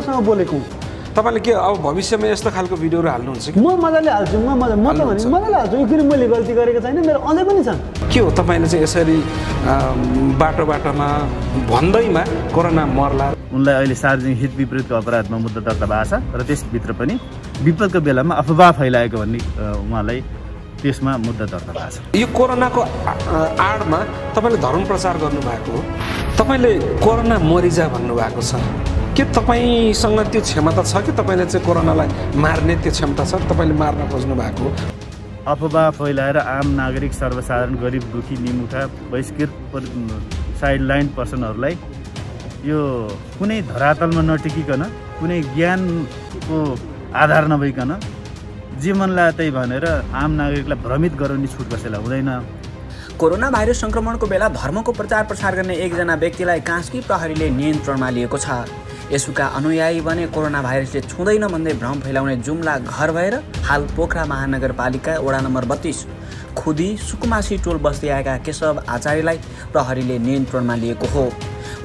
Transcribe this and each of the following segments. Shekhara तपाईले के अब भविष्यमा यस्तो खालको भिडियोहरु हाल्नुहुन्छ कि म मजाले हाल्छु म मजाले हाल्छु यो किन मैले गल्ती गरेको छैन मेरो अझै पनि छन् के हो तपाईले चाहिँ यसरी बाटो बाटोमा भन्दैमा कोरोना मर्ला उनलाई अहिले सार्वजनिक हित विपरीतको अपराधमा मुद्दा दर्ता भएको छ र त्यसभित्र पनि विपदको बेलामा अफवाह फैलाएको भन्ने उहाँलाई त्यसमा मुद्दा दर्ता भएको छ यो कोरोनाको आडमा तपाईले धर्म प्रचार गर्नु भएको तपाईले कोरोना मरिजा भन्नु भएको छ के तपाईसँग त्यो क्षमता छ कि तपाईले चाहिँ कोरोनालाई मार्ने त्यो क्षमता छ तपाईले मार्न खोज्नु भएको अफवाह फैलाएर आम नागरिक सर्वसाधारण गरिब दुखी निमुखा बहिष्कृत साइडलाइन पर्सनहरुलाई यो कुनै धरातलमा नटिकिकन कुनै ज्ञानको आधार नभइकन जीवनलाई तै भनेर आम नागरिकलाई भ्रमित गराउने छुट कसैलाई हुँदैन कोरोना भाइरस संक्रमणको बेला धर्मको प्रचार प्रसार गर्ने एकजना व्यक्तिलाई कास्की प्रहरीले नियन्त्रणमा लिएको छ यसुका अनुयायी भने कोरोना भाइरसले छुँदैन भन्दै भ्रम फैलाउने जुम्ला घर भएर हाल पोखरा महानगरपालिका वडा नम्बर 32 खुदी सुकुमासी टोल बस्दै आएका केशव आचार्यलाई प्रहरीले नियन्त्रणमा लिएको हो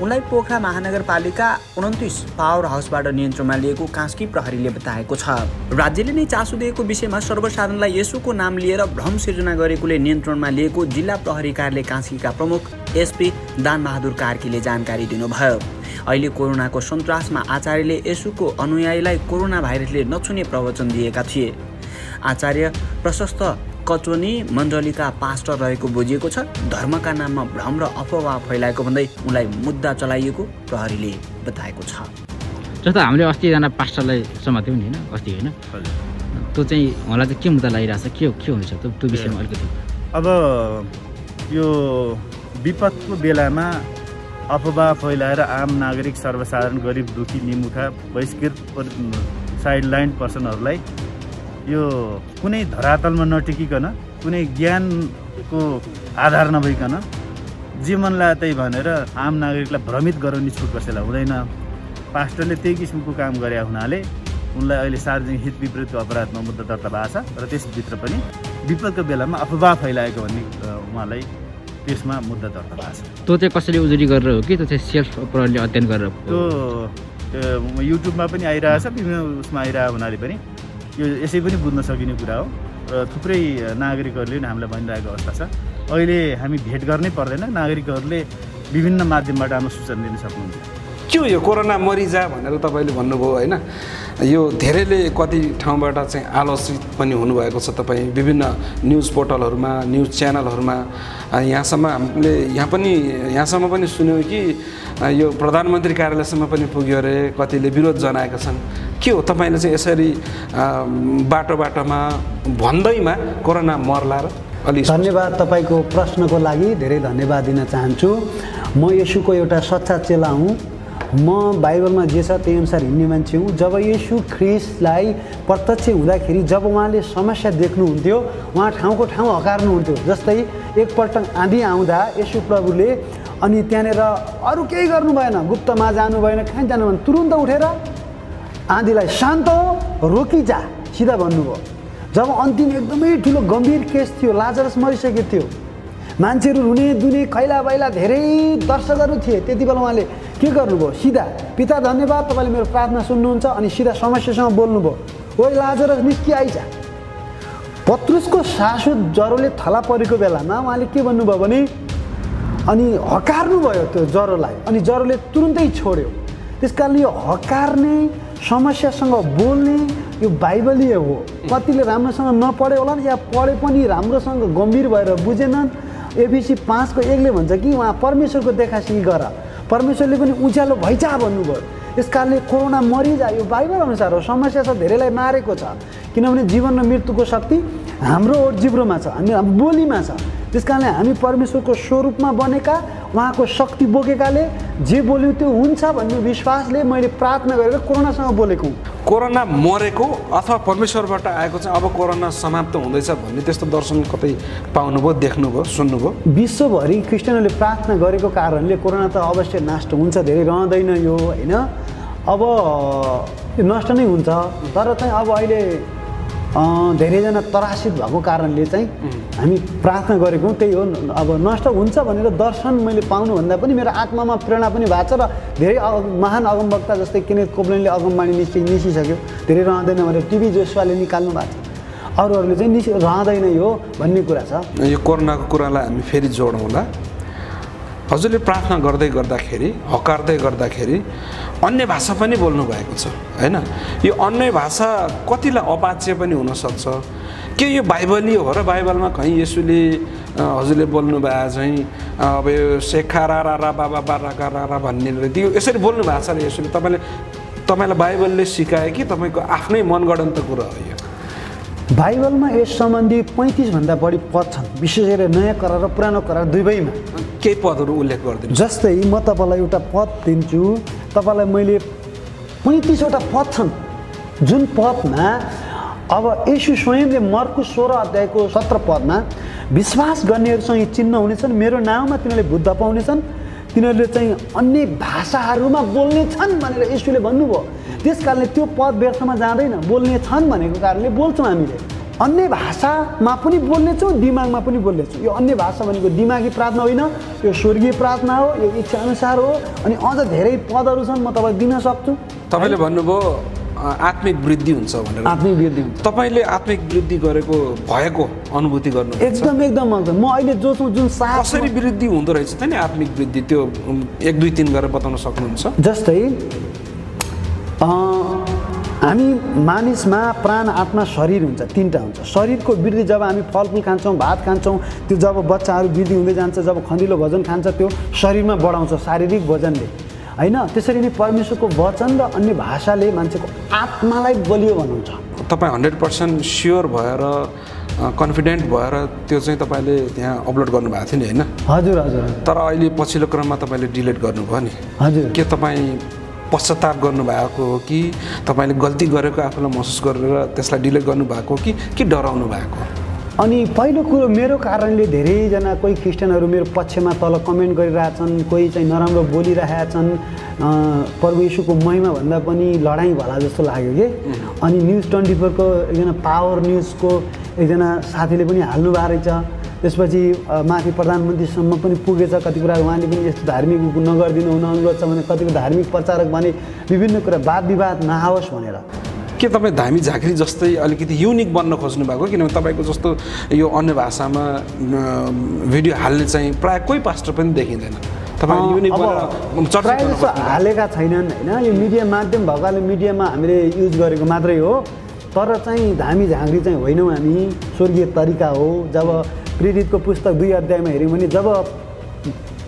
उनलाई पोखरा महानगरपालिका 29 पावर हाउसबाट नियन्त्रणमा लिएको कास्की प्रहरीले बताएको छ राज्यले नै चासो दिएको विषयमा सर्वसाधारणलाई येशूको नाम लिएर भ्रम सिर्जना गरेकोले नियन्त्रणमा लिएको जिल्ला प्रहरी कार्यालय कास्कीका प्रमुख एसपी दान बहादुर कार्कीले जानकारी दिनुभयो अहिले कोरोनाको सन्तासमा आचार्यले येशूको अनुयायीलाई कोरोना भाइरसले नछुने प्रवचन दिएका थिए आचार्य प्रशस्त कचोनी मण्डलीका पास्टर रहेको बुझिएको छ धर्मका नाममा भ्रम र अफवाह फैलाएको भन्दै उनलाई मुद्दा चलाइएको प्रहरीले बताएको छ जस्तो हामीले अस्ति जना पास्टरलाई समात्यौं नि हैन अस्ति हैन त्यो चाहिँ उहाँलाई चाहिँ के मुद्दा लागिराछ के हुन्छ त्यो विषयमा अलिकति अब यो विपदको बेलामा अफवाह फैलाएर आम नागरिक सर्वसाधारण गरिब दुखी निमुखा बहिष्कृत साइडलाइन पर्सनहरुलाई यो कुनै धरातलमा नटिकिकन कुनै ज्ञानको आधार नभइकन जीवनलाई तै भनेर आम नागरिकलाई भ्रमित गराउने छुट कसैलाई हुँदैन पास्टरले त्यही किसिमको काम गरे हुनाले उनलाई अहिले सार्वजनिक हित विपरीतको अपराधमा मुद्दा दर्ता भएको छ र त्यसभित्र पनि विपदको बेलामा अफवाह फैलाएको भन्ने उहाँलाई त्यसमा मुद्दा दर्ता भएको छ त्यो चाहिँ कसैले उजुरी गरेर हो कि त्यो चाहिँ सेल्फ अपराधले अध्ययन गरेर त्यो युट्युबमा पनि आइरहेछ विभिन्न उसमा आइरहेको हुनाले पनि यो यसै पनि बुझ्न सकिने कुरा हो र थुप्रै नागरिकहरुले हामीलाई भनिरहेको अवस्था छ अहिले हामी भेट गर्नै पर्दैन नागरिकहरुले विभिन्न माध्यमबाट हाम्रो सूचना दिन सक्नुहुन्छ के यो कोरोना मरिजा भनेर तपाईले भन्नुभयो हैन यो धेरैले कति ठाउँबाट चाहिँ आलोचित पनि हुनुभएको छ तपाई विभिन्न न्यूज पोर्टलहरुमा न्यूज च्यानलहरुमा यहाँसम्म हामीले यहाँसम्म पनि सुन्यौ कि यो प्रधानमन्त्री कार्यालयसम्म पनि पुग्यो रे कतिले विरोध जनाएका छन् के हो तपाईले चाहिँ यसरी बाटो बाटोमा भन्दैमा कोरोना मर्ला र अलि धन्यवाद तपाईको प्रश्नको लागि धेरै धन्यवाद दिन चाहन्छु म येशूको एउटा सच्चा चेला हुँ म बाइबलमा जे छ त्यही अनुसार हिँड्ने मान्छे हुँ जब येशू ख्रिस्टलाई प्रत्यक्ष हुँदाखेरि जब उहाँले समस्या देख्नुहुन्थ्यो उहाँ ठाउँको ठाउँ हकार्नुहुन्थ्यो जस्तै एकपल्ट आँधी आउँदा येशू प्रभुले अनि त्यहाँनेर अरू केही गर्नु भएन गुप्तमा जानु भएन कहाँ जानु भएन तुरुन्त उठेर आँधीलाई शान्त रोकिजा सिधा भन्नुभयो जब अन्तिम एकदमै ठुलो गम्भीर केस थियो लाजरस मरिसकेको थियो मान्छेहरू रुने दुने खैला बैला धेरै दर्शकहरू थिए त्यति बेला उहाँले के गर्नुभयो सिधा पिता धन्यवाद तपाईले मेरो प्रार्थना सुन्नुहुन्छ अनि सिधा समस्यासँग बोल्नुभयो ओइ लाजरस निस्कि आइजा पत्रुसको सासु जरोले थला परेको बेलामा उहाँले के भन्नुभयो भने अनि हकार्नुभयो त्यो जरोलाई अनि जरोले तुरुन्तै छोड्यो त्यसकारण यो हकार्ने समस्यासँग बोल्ने यो बाइबलीय हो कतिले राम्रोसँग नपढ्यो होला नि या पढे पनि राम्रोसँग गम्भीर भएर बुझेनन् एबीसी 5 को एकले भन्छ कि उहाँ परमेश्वरको देखासेखी गर परमेश्वरले पनि उज्यालो भइजा भन्नुभयो यसकारणले कोरोना मरिजा यो बाइबल अनुसार हो समस्या छ धेरैलाई मारेको छ किनभने जीवन र मृत्युको शक्ति हाम्रो जिब्रोमा छ हाम्रो बोलीमा छ त्यसकारणले हामी परमेश्वरको स्वरूपमा बनेका उहाँको शक्ति बोकेकाले जे बोल्यो त्यो हुन्छ भन्ने विश्वासले मैले प्रार्थना गरेर कोरोनासँग बोलेको कोरोना मरेको अथवा परमेश्वरबाट आएको चाहिँ अब कोरोना समाप्त हुँदैछ भन्ने त्यस्तो दर्शन कतै पाउनुभयो देख्नुभयो सुन्नुभयो विश्वभरि क्रिस्चियनहरूले प्रार्थना गरेको कारणले कोरोना त अवश्य नष्ट हुन्छ धेरै रहँदैन यो हैन अब नष्ट नै हुन्छ तर चाहिँ अब अहिले धेरैजना त्रासित भएको कारणले चाहिँ हामी प्रार्थना गरेको त्यही हो अब नष्ट हुन्छ भनेर दर्शन मैले पाउनु भन्दा पनि मेरो आत्मामा प्रेरणा पनि भएको छ र धेरै महान अगमवक्ता जस्तै किनेथ कोब्लेनले अगमवाणी निस्किसक्यो धेरै रहँदैन भनेर टिभी जोसुवाले निकाल्नु भएको छ अरूहरूले चाहिँ रहँदैन यो भन्ने कुरा छ यो कोरोनाको कुरालाई हामी फेरि जोडौँला हजुरले प्रार्थना गर्दै गर्दाखेरि हकार्दै गर्दाखेरि अन्य भाषा पनि बोल्नु भएको छ हैन यो अन्य भाषा कतिलाई अपाच्य पनि हुन सक्छ के यो बाइबलले हो र बाइबलमा कहीं येशूले हजुरले बोल्नु भए चाहिँ अब यो शेखारा रा रा बाबा बारा रा रा भन्ने त्यो यसरी बोल्नु भएको छ र येशूले तपाईलाई बाइबलले सिकायो कि तपाईको आफ्नै मनगढन्त कुरा हो यो बाइबलमा यस सम्बन्धी 35 भन्दा बढी पद छन् विशेष गरी नयाँ करार र पुरानो करार दुवैमा केही पदहरू उल्लेख गर्दिनु जस्तै म तपाईलाई एउटा पद दिन्छु तपाईलाई मैले 35 वटा पद छन् जुन पदमा अब येशू स्वयंले मर्कु 16 अध्यायको 17 पदमा विश्वास गर्नेहरूसँग चिन्ह हुनेछन् मेरो नाममा तिनीहरूले बुद्ध पाउनेछन् तिनीहरूले चाहिँ अन्य भाषाहरूमा बोल्ने छन् भनेर येशूले भन्नुभयो त्यसकारणले त्यो पद व्यर्थमा जाँदैन बोल्ने छन् भनेको कारणले बोल्छौं हामीले अन्य भाषामा पनि बोल्नेछौं दिमागमा पनि बोल्नेछौं यो अन्य भाषा भनेको दिमागी प्रार्थना होइन यो स्वर्गीय प्रार्थना हो यो इच्छा अनुसार हो अनि अझ धेरै पदहरू छन् म तपाईलाई दिन सक्छु तपाईले भन्नुभयो आत्मिक वृद्धि हुन्छ भनेर आत्मिक वृद्धि तपाईले आत्मिक वृद्धि गरेको भएको अनुभूति गर्नु एकदम एकदम म अहिले जो छु जुन साथ कसरी वृद्धि हुँदो रहेछ त नि आत्मिक वृद्धि त्यो 1 2 3 गरेर बताउन सक्नुहुन्छ जस्तै हामी मानिसमा प्राण आत्मा शरीर हुन्छ तीनटा हुन्छ शरीरको वृद्धि जब हामी फलफुल खान्छौं भात खान्छौं त्यो जब बच्चाहरू वृद्धि हुँदै जान्छ जब खनिलो भोजन खान्छ त्यो शरीरमा बढाउँछ शारीरिक भोजनले हैन त्यसरी नै परमेश्वरको वचन र अन्य भाषाले मान्छेको आत्मालाई बलियो बनाउँछ तपाई 100% स्योर भएर कन्फिडेन्ट भएर त्यो चाहिँ तपाईले त्यहाँ अपलोड गर्नु भएको थियो नि हैन हजुर हजुर तर अहिले पछिल्लो क्रममा तपाईले डिलिट गर्नुभयो नि हजुर के तपाई पश्चाताप गर्नु भएको हो कि तपाईले गल्ती गरेको आफूलाई महसुस गरेर त्यसलाई डिले गर्नु भएको हो कि डराउनु भएको अनि पहिलो कुरा मेरो कारणले धेरै जना कोही क्रिस्चियनहरु मेरो पक्षमा तल कमेन्ट गरिरहेछन् कोही चाहिँ नराम्रो बोलिरहेछन् प्रभु येशूको महिमा भन्दा पनि लडाई भला जस्तो लाग्यो के अनि न्यूज 24 को एकजना पावर न्यूज को एकजना साथीले पनि हाल्नु भा रहेछ त्यसपछि माथि प्रधानमन्त्री सम्म पनि पुगेछ कति कुरा उहाँले पनि यस्तो धार्मिक नगर्दिनु हुन अनुरोध छ भने कतिको धार्मिक प्रचारक भने विभिन्न कुरा वाद विवाद नआओस् भनेर के तपाई धामी झाँक्री जस्तै अलिकति युनिक बन्न खोज्नु भएको किनभने तपाईको जस्तो यो अन्य भाषामा भिडियो हाल्ने चाहिँ प्राय कोही पास्टर पनि देखिदैन तपाई युनिक बन्न चर्चा हालेका छैनन् हैन यो मिडिया माध्यम भएकाले मिडियामा हामीले युज गरेको मात्रै हो तर चाहिँ धामी झाँक्री चाहिँ होइनौं हामी स्वर्गीय तरिका हो जब प्रेरितको पुस्तक 2 अध्यायमा हेर्यौं भने जब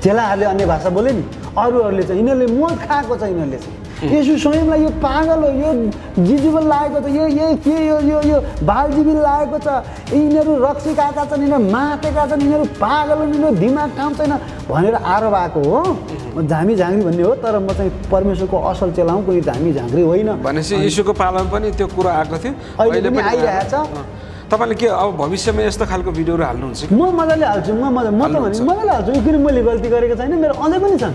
चेलाहरूले अन्य भाषा बोले नि अरूहरूले चाहिँ इनीहरूले मूर्ख खाएको छ इनीहरूले येशू स्वयंलाई यो पागल हो यो जिजुबल लागेको छ यो यही के यो यो यो बालजीवी लागेको छ यिनीहरू रक्सी खाएका छन् यिनीहरू मातेका छन् यिनीहरू पागल हुन् यिनीहरू दिमाग काम छैन भनेर आरोप आएको हो धामी झाँक्री भन्ने हो तर म चाहिँ परमेश्वरको असल चेला हुँ कुनै धामी झाँक्री होइन भनेपछि येशूको पालामा पनि त्यो कुरा आएको थियो अहिले पनि आइरहेछ तपाईले के अब भविष्यमा यस्तो खालको भिडियोहरु हाल्नुहुन्छ म मजाले हाल्छु मजाले हाल्छु किन मैले गल्ती गरेको छैन मेरो अझै पनि छन्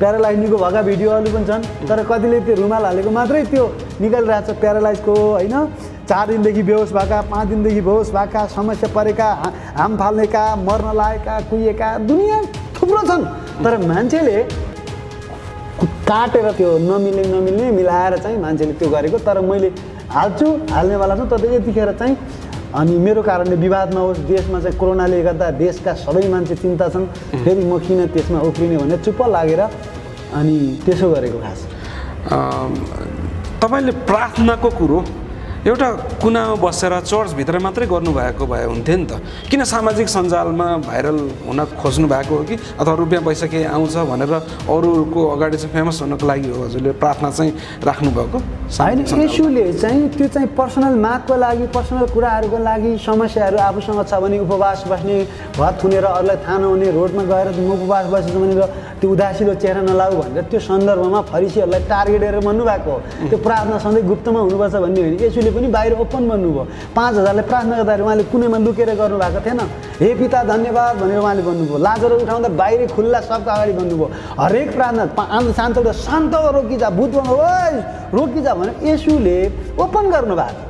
प्यारालाइजको भएका भिडियोहरु पनि छन् तर कतिले त्यो रुमाल हालेको मात्रै त्यो निकालिरहेछ प्यारालाइजको हैन 4 दिनदेखि बेहोस भएका 5 दिनदेखि बेहोस भएका समस्या परेका हाम फाल्नेका मर्न लागेका कुइएका दुनिया थुप्रो छन् तर मान्छेले काटेर त्यो नमिल्ने मिलाएर चाहिँ मान्छेले त्यो गरेको तर मैले हाल्छु हाल्नेवाला छु तर यतिखेर चाहिँ अनि मेरो कारणले विवाद नहोस् देशमा चाहिँ कोरोनाले गर्दा देशका सबै मान्छे चिन्ता छन् फेरि म किन त्यसमा उफ्रिने भने चुप लागेर अनि त्यसो गरेको खास तपाईले प्रार्थनाको कुरो एउटा कुनामा बसेर चर्च भित्र मात्रै गर्नु भएको भए हुन्थ्यो नि त किन सामाजिक सञ्जालमा भाइरल हुन खोज्नु भएको हो कि अथवा रुपियाँ पैसा के आउँछ भनेर अरूको अगाडि चाहिँ फेमस हुनको लागि हो हजुरले प्रार्थना चाहिँ राख्नु भएको हैन येशूले चाहिँ त्यो चाहिँ पर्सनल मागको लागि पर्सनल कुराहरुको लागि समस्याहरु आफूसँग छ भने उपवास बस्ने भात खुनेर अरूलाई थाहा नहुने रोडमा गएर उपवास बसेछ भनेर त्यो उदासिलो चेहरा नलाऊ भनेर त्यो सन्दर्भमा फरिसीहरुलाई टार्गेट गरेर भन्नु भएको त्यो प्रार्थना सधैँ गुप्तमा हुनुपर्छ भन्ने होइन येशूले त्यसले पनि बाहिर ओपन भन्नुभयो 5000 ले प्रार्थना गर्दा उहाँले कुनैमा लुकेर गर्नु भएको थिएन हे पिता धन्यवाद भनेर उहाँले भन्नुभयो लाजर उठाउँदा बाहिरी खुल्ला सबका अगाडि भन्नुभयो हरेक प्रार्थना आन्द शान्त र शान्त रोकिजा भूत भन ओइ रोकिजा भने येशूले ओपन गर्नुभयो